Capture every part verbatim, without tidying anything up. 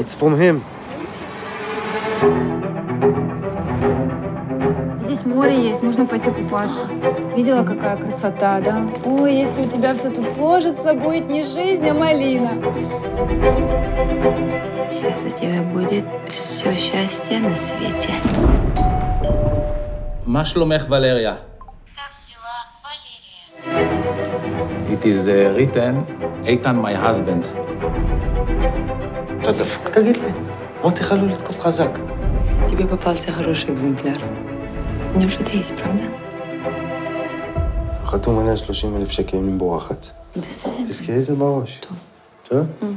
It's from him. Здесь море есть, нужно пойти купаться. Видела, какая красота, да? Ой, если у тебя все тут сложится, будет не жизнь, а малина. Сейчас у тебя будет все счастье на свете. Машломех, Валерия. Как дела, Валерия? It is written, Eitan, my husband. אתה דפק, תגיד לי. מות החלו לתקוף חזק. тебе попался хороший экземпляр. У него что-то есть, правда? חתום עליה שלושים אלף שקל עם בורחת. בסדר. תזכרי את זה בראש. טוב. בסדר?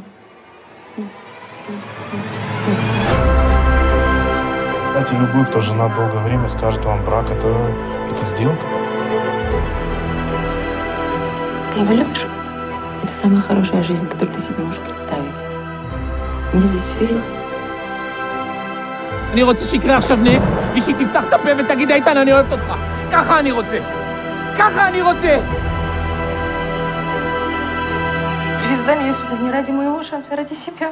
Кстати, любой, кто жена долгое время, скажет вам, брак это, это сделка. Ты его любишь? Это самая хорошая жизнь, которую ты себе можешь представить. У меня здесь все есть. אני רוצה שיקרה עכשיו נס, ושהיא תפתח את הפה ותגיד, איתן, אני אוהבת אותך. ככה אני רוצה. ככה אני רוצה. Звезда меня сюда не ради моего шанса, а ради себя.